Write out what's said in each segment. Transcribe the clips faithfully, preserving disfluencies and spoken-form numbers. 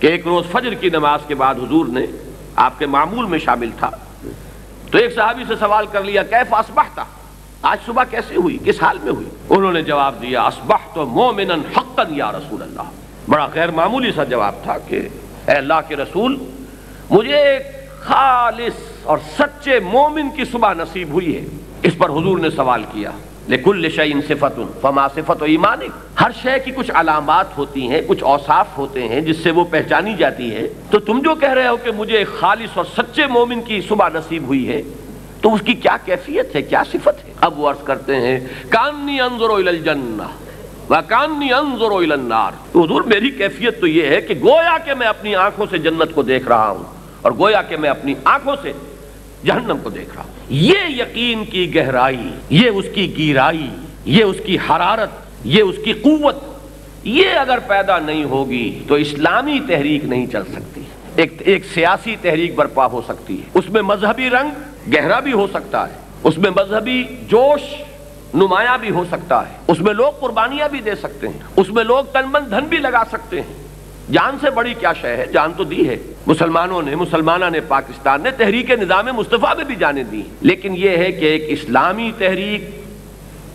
कि एक रोज फजर की नमाज के बाद हुजूर ने आपके मामूल में शामिल था तो एक सहाबी से सवाल कर लिया, कैफ अस्बहता, आज सुबह कैसे हुई, किस हाल में हुई? उन्होंने जवाब दिया, अस्बहतु मोमिनन हक्कन या रसूल अल्लाह। बड़ा गैर मामूली सा जवाब था कि ऐ अल्लाह के रसूल, मुझे एक खालिस और सच्चे मोमिन की सुबह नसीब हुई है। इस पर हुजूर ने सवाल किया, लेकुल शैइन सिफतुन फमा सिफतु ईमानिक, हर शय की कुछ अलामात होती हैं, कुछ औसाफ होते हैं जिससे वो पहचानी जाती है। तो तुम जो कह रहे हो कि मुझे खालिस और सच्चे मोमिन की सुबह नसीब हुई है तो उसकी क्या कैफियत है, क्या सिफत है? अब वो अर्ज करते हैं, कान्नी अंजुरु इलल जन्नह व कान्नी अंजुरु इलन नार। तो हुजूर मेरी कैफियत तो ये है कि गोया कि मैं अपनी आंखों से जन्नत को देख रहा हूँ और गोया कि मैं अपनी आंखों से जहन्नम को देख रहा हूं। ये यकीन की गहराई, ये उसकी गहराई, ये उसकी हरारत, ये उसकी कुव्वत, ये अगर पैदा नहीं होगी तो इस्लामी तहरीक नहीं चल सकती। एक एक सियासी तहरीक बर्पा हो सकती है, उसमें मजहबी रंग गहरा भी हो सकता है, उसमें मजहबी जोश नुमाया भी हो सकता है, उसमें लोग कुर्बानियां भी दे सकते हैं, उसमें लोग तनबन धन भी लगा सकते हैं। जान से बड़ी क्या शय है, जान तो दी है। मुसलमानों ने, मुसलमाना ने, पाकिस्तान ने तहरीक निज़ाम मुस्तफ़ा में भी जाने दी, लेकिन यह है कि एक इस्लामी तहरीक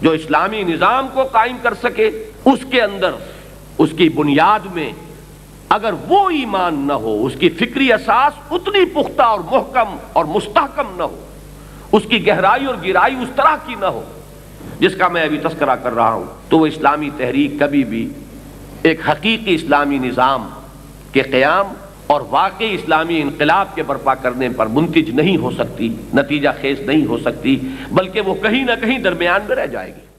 जो इस्लामी निज़ाम को कायम कर सके, उसके अंदर, उसकी बुनियाद में अगर वो ईमान न हो, उसकी फिक्री असास उतनी पुख्ता और मोहकम और मुस्तहकम न हो, उसकी गहराई और गिराई उस तरह की न हो जिसका मैं अभी तस्करा कर रहा हूँ, तो वह इस्लामी तहरीक कभी भी एक हकीकी इस्लामी निज़ाम के क़याम और वाकई इस्लामी इनकलाब के बर्पा करने पर मुंतज नहीं हो सकती, नतीजा खेज नहीं हो सकती, बल्कि वो कहीं ना कहीं दरमियान में रह जाएगी।